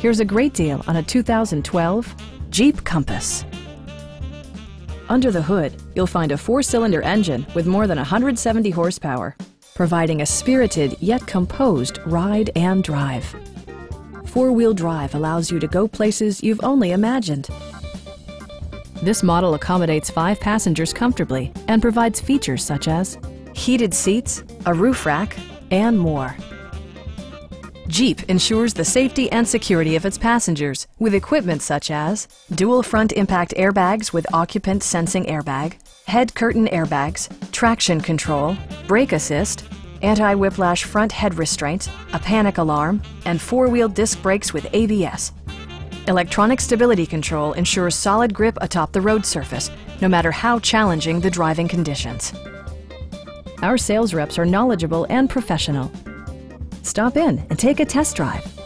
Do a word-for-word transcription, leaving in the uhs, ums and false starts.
Here's a great deal on a two thousand twelve Jeep Compass. Under the hood, you'll find a four-cylinder engine with more than one hundred seventy horsepower, providing a spirited yet composed ride and drive. Four-wheel drive allows you to go places you've only imagined. This model accommodates five passengers comfortably and provides features such as heated seats, a roof rack, and more. Jeep ensures the safety and security of its passengers with equipment such as dual front impact airbags with occupant sensing airbag, head curtain airbags, traction control, brake assist, anti-whiplash front head restraints, a panic alarm, and four-wheel disc brakes with A B S. Electronic stability control ensures solid grip atop the road surface, no matter how challenging the driving conditions. Our sales reps are knowledgeable and professional. Stop in and take a test drive.